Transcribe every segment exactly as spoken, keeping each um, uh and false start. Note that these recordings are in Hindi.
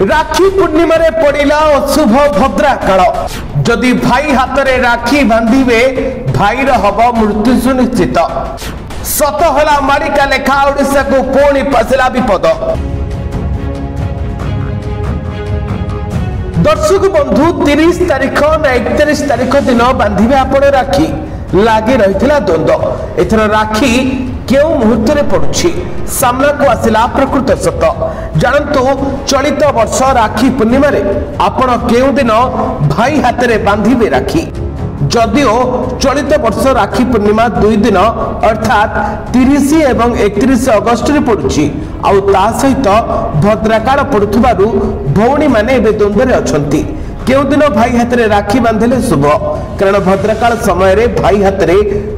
राखी पूर्णिमा रे पड़िला शुभ भद्रा काल जदि भाई हाथ रे राखी बांधिबे भाईर हब मृत्यु सुनिश्चित सत होला मारिका लेखा ओडिसा को पुणी पसला विपद। दर्शक बंधु तीस तारीख ना एकतीस तारीख दिन बांधिबे आपण राखी लागी रही द्वंद्व एथर राखी क्यों मुहूर्त रे पड़ुछि सामना को आसिला प्रकृत सत जानतु चलित वर्ष राखी पूर्णिमा रे आपण केउ दिन भाई हाथ रे बांधिबे राखी जदियो चलित वर्ष राखी पूर्णिमा दुई दिन अर्थात तीस एवं एकतीस अगस्त रे पड़ुछि आउ ता सहित भद्राकाल पड़ुथुबारु भौणी माने बे द्वंद्व रे अछंती क्यों दिन भाई हाथ रे राखी बांधिले शुभ कारण भद्राकाल समय रे भाई हाथ रे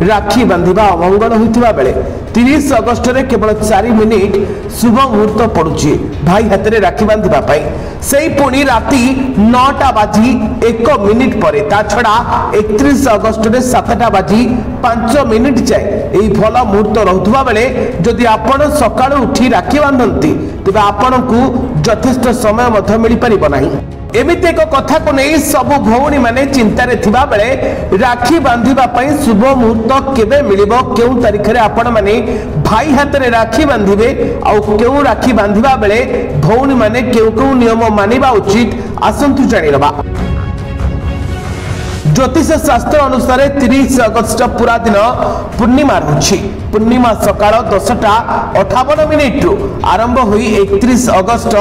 राखी बांधिबा अमंगल होइतबा बेले तीस अगस्त रे केवल चार मिनिट शुभ मुहूर्त पड़ुछि भाई हाथ रे राखी बांधिबा पाई सेही पुणी राति नौटा बाजी एक मिनिट परे ता छड़ा एकतीस अगस्त रे सातटा बाजी पांच मिनिट जाए एही भल मुहूर्त रहथुबा बेले जदि आपण सकाळ उठी राखी बांधंती तबे आपनकू यथेष्ट समय मध मिलि परिबो नाही। एमिते एक कथा को नहीं सबु भौणी माने चिंतारे थिबा बेले राखी बांधिबा पई शुभ मुहूर्त केबे मिलिबो केउ तारीख रे आपण माने भाई हाथ रे राखी बांधिबे आउ केउ राखी बांधिबा बेले भौणी माने केउ केउ नियम मानिबा उचित आसंतु जानि लेबा। ज्योतिष शास्त्र अनुसार तीस अगस्त पूरा दिन पूर्णिमा रही पूर्णिमा सकाळ दसटा अठावन मिनिट रु आरंभ होई एकतीस अगस्त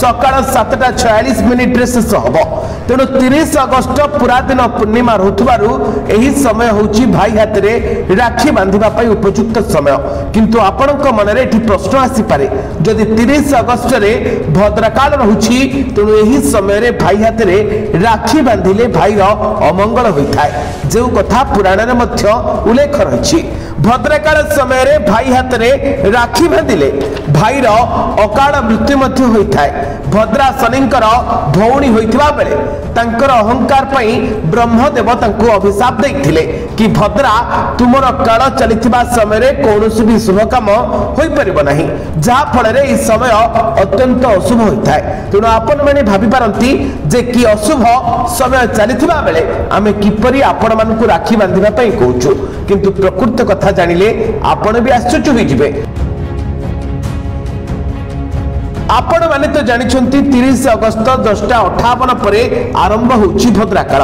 सकाळ सातटा छियालीस मिनिट रे शेष होबो तेणु तीस अगस्त पूरा दिन पूर्णिमा रहुथुबारु एही समय होउची भाई हाथ रे राखी बांधिबा पई उपयुक्त समय किंतु आपनक मन रे एठी प्रश्न आसी पारे जदि तीस अगस्त रे भद्राकाल रहुची तेणु एही समय रे भाई हाथ रे राखी बांधिले भाईर अमंगल होइथाय जेउ कथा पुराण रे मध्य उल्लेख रहिछि। भद्राकाल समय रे भाई हाथ रे राखी बांधिले भाईर अकाल मृत्यु मध्य होइथाय भद्रा शनिंकर भौणी होइथिबा बेले तांकर अहंकार पई ब्रह्म देव तांको अभिशाप दैथिले कि भद्रा तुमर काल चलिथिबा समय रे कोनोसी भी शुभ काम होई परिबो नाही जा फल रे ई समय अत्यंत अशुभ होइथाय तेणु आपण माने भाबी पारंती जे कि अशुभ समय चलिथिबा बेले आमे किपरि आपण मानकु राखी बांधिबा पई कहूचु किंतु प्रकृत कथा जानिले आपण भी आश्चर्य होई जिवे। आपण माने तो जानिछंती तीस अगस्त दसटा अठावन परे आरंभ होउची भद्राकाल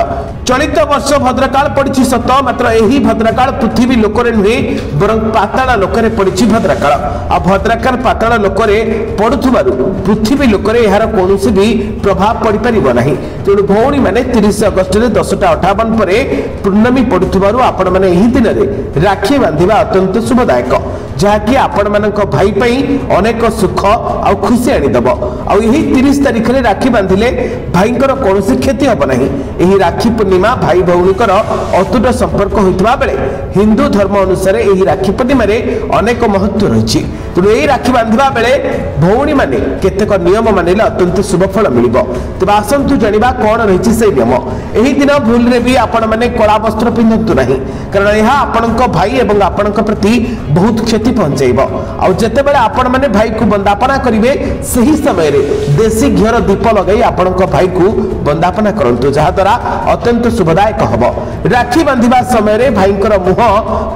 चलित वर्ष भद्राकाल पड़िछि सत मात्र एही भद्राकाल पृथ्वी लोकरे नुहे बरं पाताल लोकरे पड़िछि भद्राकाल आ भद्राकाल पाताल लोकरे पडुथुबारु पृथ्वी लोकरे एहार कोनोसी भी प्रभाव पड़ि परिबो नाही तेणु भौणी माने तीस अगस्त रे दसटा अठावन परे पूर्णमी पडुथुबारु आपण माने एही दिन रे राखी बांधिबा अत्यंत शुभदायक जहाँकि आपण मानक भाई पई अनेक सुख आ खुशी आनी दब आ एही तीस तारीख रे राखी बांधिले भाईंकर कोनोसी क्षति हब नाही। एही राखी पूर्णिमा भाई भौणीकर अतुट संपर्क होइतबा बेले हिंदू धर्म अनुसार एही राखी पूर्णिमा रे अनेक महत्व रहिछि तेणु एही राखी बांधिबा बेले भौणी माने केतेक नियम मानिले अत्यंत शुभ फल मिलिबो तबे आसंतु जानिबा कोन रहिछि से नियम। एही दिन भूल रे भी आपण माने कला वस्त्र पिन्हंतु नाही कारण एहा आपनक भाई एवं आपनक प्रति बहुत क्षति पहुंचाइबो आ जते बेले आपण माने भाई को बंदापना करिवे सही समय रे देसी घियर दीप लगाई आपनक भाई को बंदापना करंतु जहा द्वारा अत्यंत शुभदायक हबो। राखी बांधिबा समय रे भाईंकर मुह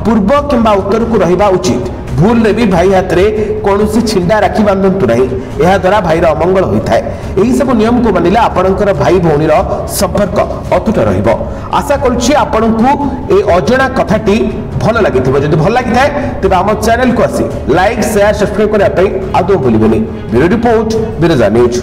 पूर्व किंबा उत्तर को रहिबा उचित भूल रे भी भाई हाथ रे कोनोसी छिंडा राखी बांधंतु नाही एहा द्वारा भाईर अमंगल होइथाय। एही सब नियम को मानिले आपनकर भाई भौणीर संपर्क अतुट रहिबो। आशा करूछि आपनकू ए अजणा कथाटी भल लागिथिबो जदि भल लागिथाय तबे हमर चैनल को आसी लाइक शेयर सब्सक्राइब करै पई आदो भुलिबेनी। Bureau report Birja news.